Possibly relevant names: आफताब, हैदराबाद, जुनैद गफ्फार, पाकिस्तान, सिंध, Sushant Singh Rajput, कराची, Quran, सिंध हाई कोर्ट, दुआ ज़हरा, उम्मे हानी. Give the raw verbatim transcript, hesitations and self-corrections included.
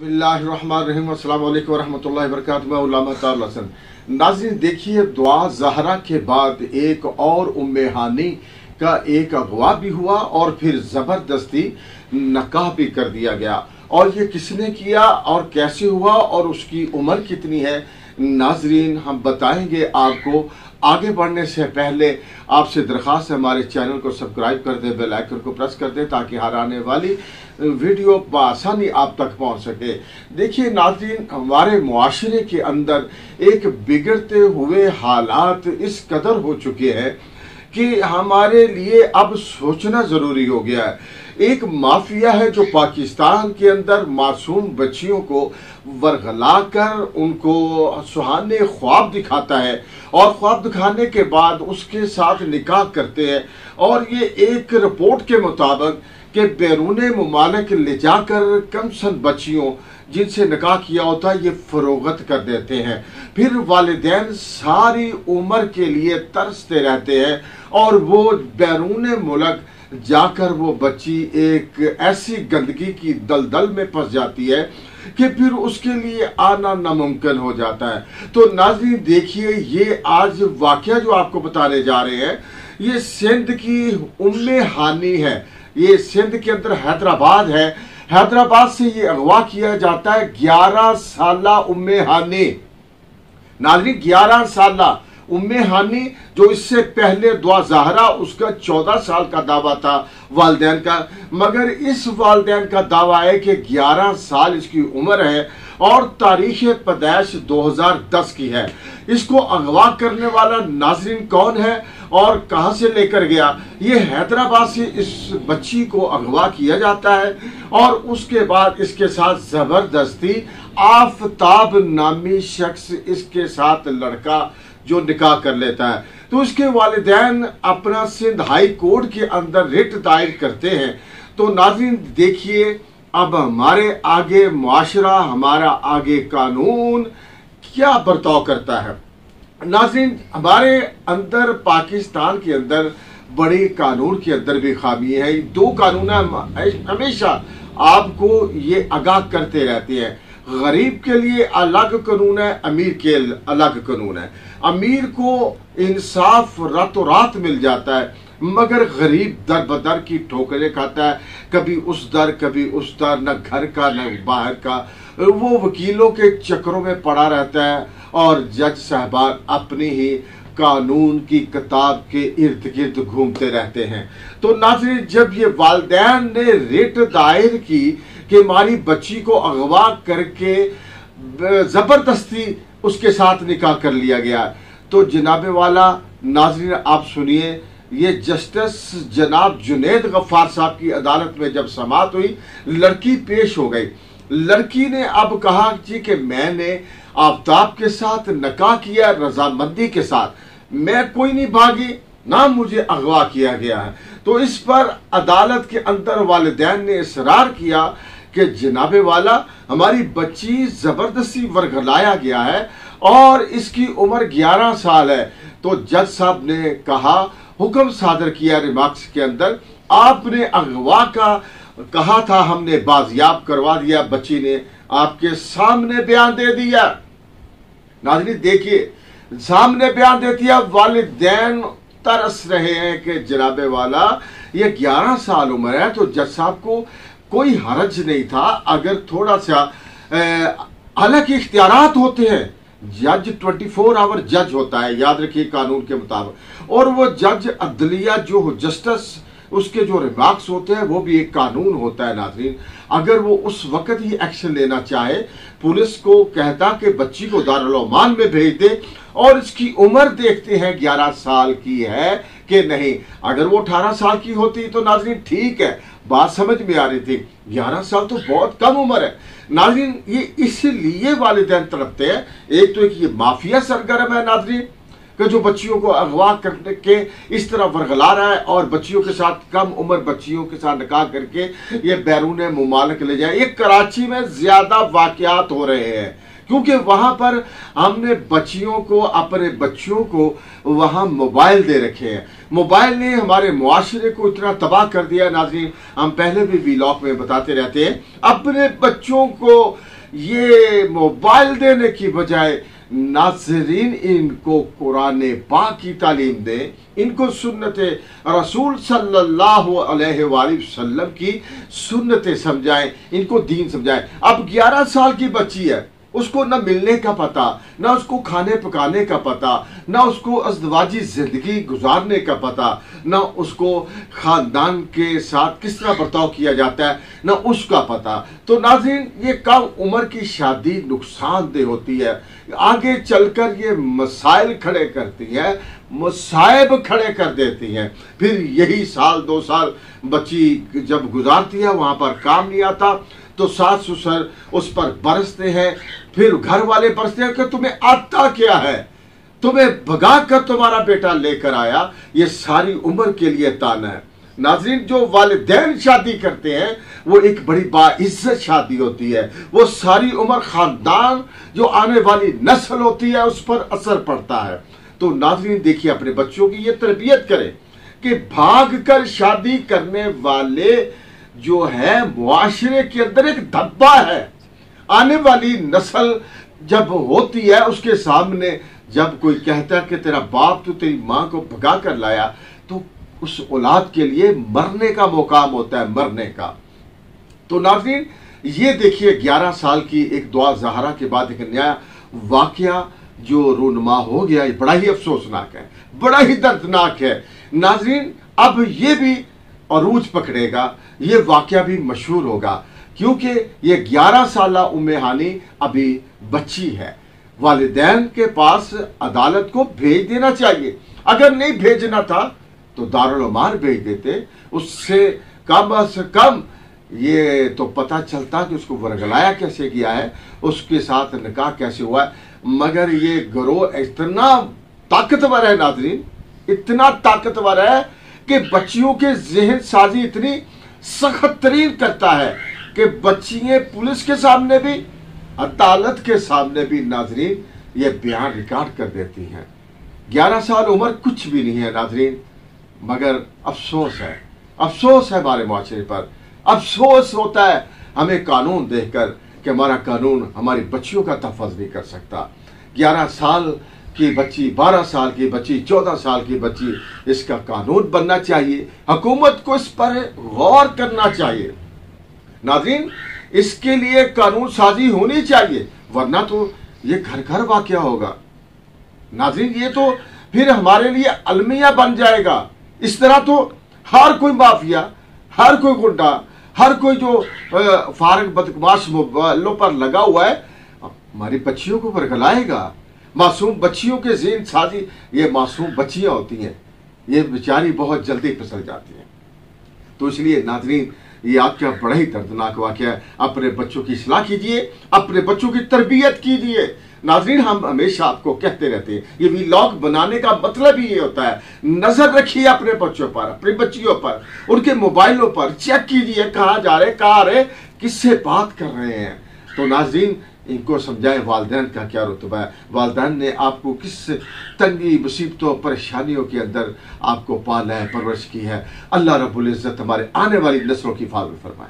बिस्मिल्लाहिर्रहमानिर्रहीम अस्सलामु अलैकुम वरहमतुल्लाहि वबरकातुहू उल्लामा ताला सन। नाज़रीन देखिए, दुआ ज़हरा के बाद एक और उम्मे हानी का एक अगवा भी हुआ और फिर ज़बरदस्ती निकाह भी कर दिया गया। और ये किसने किया और कैसे हुआ और उसकी उम्र कितनी है, नाज़रीन हम बताएंगे आपको। आगे बढ़ने से पहले आपसे दरख्वास्त है, हमारे चैनल को सब्सक्राइब कर दें, बेल आइकन को प्रेस कर दें ताकि हर आने वाली वीडियो आसानी आप तक पहुंच सके। देखिए नाज़रीन, हमारे मुआशरे के अंदर एक बिगड़ते हुए हालात इस कदर हो चुके हैं कि हमारे लिए अब सोचना ज़रूरी हो गया है। एक माफिया है जो पाकिस्तान के अंदर मासूम बच्चियों को वरगला कर उनको सुहाने ख्वाब दिखाता है और ख्वाब दिखाने के बाद उसके साथ निकाह करते हैं। और ये एक रिपोर्ट के मुताबिक कि बैरूने मुमालिक ले जाकर कम सन बच्चियों जिनसे निकाह किया होता है ये फरोगत कर देते हैं। फिर वालिदैन सारी उम्र के लिए तरसते रहते हैं और वो बैरूने मुल्क जाकर वो बच्ची एक ऐसी गंदगी की दलदल में फंस जाती है कि फिर उसके लिए आना नामुमकिन हो जाता है। तो नाज़रीन देखिए, ये आज वाकया जो आपको बताने जा रहे हैं ये सिंध की उम्मे हानी है। ये सिंध के अंदर हैदराबाद है, हैदराबाद से ये अगवा किया जाता है ग्यारह साला उम्मे हानी। नाज़रीन ग्यारह साला उम्मे हानी, जो इससे पहले दुआ ज़हरा उसका चौदह साल का दावा था वालदैन का, मगर इस वालदैन का दावा है कि ग्यारह साल इसकी उम्र है और तारीख़ पैदाइश दो हज़ार दस की है। इसको अगवा करने वाला नाज़रीन कौन है और कहां से लेकर गया, ये हैदराबाद से इस बच्ची को अगवा किया जाता है और उसके बाद इसके साथ ज़बरदस्ती आफताब नामी शख्स इसके साथ लड़का जो निकाह कर लेता है। तो उसके वालिदैन अपना सिंध हाई कोर्ट के अंदर रिट दायर करते हैं। तो नाज़रीन देखिए, अब हमारे आगे माशरा, हमारा आगे कानून क्या बर्ताव करता है। नाज़रीन हमारे अंदर, पाकिस्तान के अंदर बड़े कानून के अंदर भी खामी है। दो कानून हमेशा आपको ये आगाह करते रहते हैं, गरीब के लिए अलग कानून है, अमीर के अलग कानून है। अमीर को इंसाफ रातों रात मिल जाता है मगर गरीब दर बदर की ठोकरें खाता है, कभी उस दर कभी उस दर, न घर का न बाहर का। वो वकीलों के चक्करों में पड़ा रहता है और जज साहबान अपनी ही कानून की किताब के इर्द गिर्द घूमते रहते हैं। तो नाज़रीन जब ये वालिदैन ने रिट दायर की कि हमारी बच्ची को अगवा करके ज़बरदस्ती उसके साथ निकाह कर लिया गया, तो जनाबे वाला नाज़रीन आप सुनिए, ये जस्टिस जनाब जुनैद गफ्फार साहब की अदालत में जब समाअत हुई, लड़की पेश हो गई। लड़की ने अब कहा जी कि मैंने आफताब के साथ निकाह किया रजामंदी के साथ, मैं कोई नहीं भागी ना मुझे अगवा किया गया है। तो इस पर अदालत के अंदर वालिदैन ने इसरार किया कि जनाबे वाला हमारी बच्ची जबरदस्ती वरगलाया गया है और इसकी उम्र ग्यारह साल है। तो जज साहब ने कहा, हुक्म सादर किया रिमार्क्स के अंदर, आपने अगवा का कहा था, हमने बाजियाब करवा दिया, बच्ची ने आपके सामने बयान दे दिया। नाज़रीन देखिए, सामने बयान दे दिया, वालिदैन तरस रहे हैं कि जनाबे वाला ये ग्यारह साल उम्र है। तो जज साहब को कोई हरज नहीं था अगर थोड़ा सा, हालांकि इख्तियारात होते हैं, जज चौबीस आवर जज होता है याद रखिए कानून के मुताबिक, और वो जज अदलिया जो जस्टिस उसके जो रिमार्क्स होते हैं वो भी एक कानून होता है। नाज़रीन अगर वो उस वक्त ही एक्शन लेना चाहे, पुलिस को कहता कि बच्ची को दारुल उमान में भेज दे और इसकी उम्र देखते हैं ग्यारह साल की है कि नहीं। अगर वो अठारह साल की होती तो नाज़रीन ठीक है, बात समझ में आ रही थी, ग्यारह साल तो बहुत कम उम्र है। नाज़रीन ये इसलिए वालिदैन तरफते हैं, एक तो एक ये माफिया सरगर्म है नाज़रीन कि जो बच्चियों को अगवा करने के इस तरह वरगला रहा है और बच्चियों के साथ, कम उम्र बच्चियों के साथ निकाह करके ये बैरून मुमालिक ले जाए। ये कराची में ज्यादा वाकयात हो रहे हैं क्योंकि वहाँ पर हमने बच्चियों को, अपने बच्चियों को वहाँ मोबाइल दे रखे हैं। मोबाइल ने हमारे मुआशरे को इतना तबाह कर दिया नाज़रीन, हम पहले भी व्लॉग में बताते रहते हैं। अपने बच्चों को ये मोबाइल देने की बजाय नाज़रीन इनको कुरान पाक की तालीम दें, इनको सुन्नत रसूल सल्लल्लाहु अलैहि वसल्लम की सुन्नतें समझाएं, इनको दीन समझाएं। अब ग्यारह साल की बच्ची है, उसको ना मिलने का पता, ना उसको खाने पकाने का पता, ना उसको अज़दवाजी ज़िंदगी गुजारने का पता, ना उसको ख़ानदान के साथ किस तरह बर्ताव किया जाता है, ना उसका पता। तो नाज़रीन ये कम उम्र की शादी नुकसानदेह होती है, आगे चलकर ये मसाइल खड़े करती है, मसाइब खड़े कर देती हैं। फिर यही साल दो साल बच्ची जब गुजारती है, वहाँ पर काम नहीं आता तो सास ससुर उस पर बरसते हैं, फिर घर वाले बरसते हैं कि तुम्हें आता क्या है, तुम्हें भगा कर तुम्हारा बेटा लेकर आया। ये सारी उम्र के लिए ताना है। नाज़रीन जो वालिदैन शादी करते हैं वो एक बड़ी बाइज़्ज़त शादी होती है, वो सारी उम्र खानदान जो आने वाली नस्ल होती है उस पर असर पड़ता है। तो नाज़रीन देखिए अपने बच्चों की ये तरबियत करें कि भाग कर शादी करने वाले जो है मुआशरे के अंदर एक धब्बा है। आने वाली नस्ल जब होती है उसके सामने जब कोई कहता है कि तेरा बाप तो तेरी माँ को भगा कर लाया, तो उस औलाद के लिए मरने का मौकाम होता है, मरने का। तो नाज़रीन ये देखिए ग्यारह साल की एक दुआ ज़हरा के बाद एक नया वाकया जो रूनमा हो गया, ये बड़ा ही अफसोसनाक है, बड़ा ही दर्दनाक है। नाज़रीन अब ये भी अरूज पकड़ेगा, ये वाकया भी मशहूर होगा, क्योंकि ये ग्यारह साल उम्मे हानी अभी बच्ची है। वालिदैन के पास अदालत को भेज देना चाहिए, अगर नहीं भेजना था तो दारुल उमान भेज देते, उससे कम से कम ये तो पता चलता कि उसको वरगलाया कैसे गया है, उसके साथ निकाह कैसे हुआ है। मगर ये गिरोह इतना ताकतवर है नाज़रीन, इतना ताकतवर है कि बच्चियों के जहन साजी इतनी सख्त तरीन करता है कि बच्चियाँ पुलिस के सामने भी, अदालत के सामने भी नाज़रीन ये बयान रिकॉर्ड कर देती हैं। ग्यारह साल उम्र कुछ भी नहीं है नाज़रीन, मगर अफसोस है, अफसोस है हमारे माशरे पर, अफसोस होता है हमें कानून देखकर कि हमारा कानून हमारी बच्चियों का तहफ़्फ़ुज़ नहीं कर सकता। ग्यारह साल की बच्ची, बारह साल की बच्ची, चौदह साल की बच्ची, इसका कानून बनना चाहिए, हुकूमत को इस पर गौर करना चाहिए। नाज़रीन इसके लिए कानून साजी होनी चाहिए, वरना तो ये घर घर वाकया होगा। नाज़रीन ये तो फिर हमारे लिए अलमिया बन जाएगा। इस तरह तो हर कोई माफिया, हर कोई गुंडा, हर कोई जो फारग बदमाश मोबाइलों पर लगा हुआ है हमारी बच्चियों को बरगलाएगा। मासूम बच्चियों के ज़हन साजी, ये मासूम बच्चियाँ होती हैं, ये बेचारी बहुत जल्दी फिसल जाती हैं। तो इसलिए नाज़रीन ये आपका बड़ा ही दर्दनाक वाक़या है। अपने बच्चों की इस्लाह कीजिए, अपने बच्चों की तरबियत कीजिए। नाज़रीन हम हमेशा आपको कहते रहते हैं, ये व्लॉग बनाने का मतलब ही ये होता है, नज़र रखिए अपने बच्चों पर, अपनी बच्चियों पर, उनके मोबाइलों पर चेक कीजिए कहाँ जा रहे, कहाँ आ रहे, किससे बात कर रहे हैं। तो नाज़रीन इनको समझाएं वालदैन का क्या रुतबा है, वालदैन ने आपको किस तंगी मुसीबतों परेशानियों के अंदर आपको पाला है, परवरिश की है। अल्लाह रब्बुल इज़्ज़त हमारे आने वाली नस्लों की हिफाज़त फरमाए।